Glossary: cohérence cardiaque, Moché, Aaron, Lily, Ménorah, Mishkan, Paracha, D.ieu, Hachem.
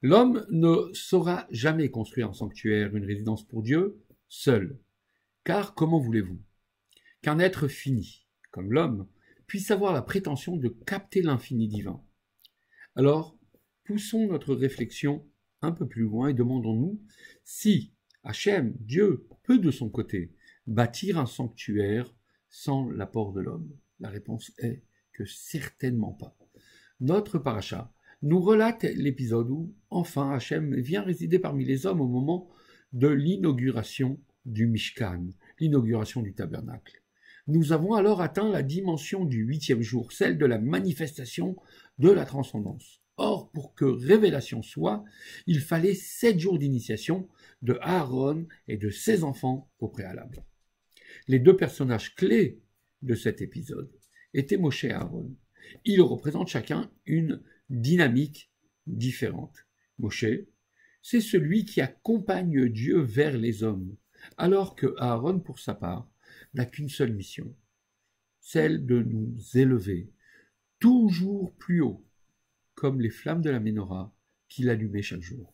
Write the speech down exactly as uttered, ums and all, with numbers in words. L'homme ne saura jamais construire un sanctuaire, une résidence pour Dieu, seul. Car comment voulez-vous qu'un être fini, comme l'homme, puisse avoir la prétention de capter l'infini divin? Alors, poussons notre réflexion un peu plus loin et demandons-nous si Hachem, Dieu, peut de son côté bâtir un sanctuaire sans l'apport de l'homme. La réponse est que certainement pas. Notre paracha nous relate l'épisode où, enfin, Hachem vient résider parmi les hommes au moment de l'inauguration du Mishkan, l'inauguration du tabernacle. Nous avons alors atteint la dimension du huitième jour, celle de la manifestation de la transcendance. Or, pour que révélation soit, il fallait sept jours d'initiation de Aaron et de ses enfants au préalable. Les deux personnages clés de cet épisode étaient Moché et Aaron. Ils représentent chacun une dynamique différente. Moché, c'est celui qui accompagne Dieu vers les hommes, alors que Aaron, pour sa part, n'a qu'une seule mission, celle de nous élever toujours plus haut, comme les flammes de la Ménorah qu'il allumait chaque jour.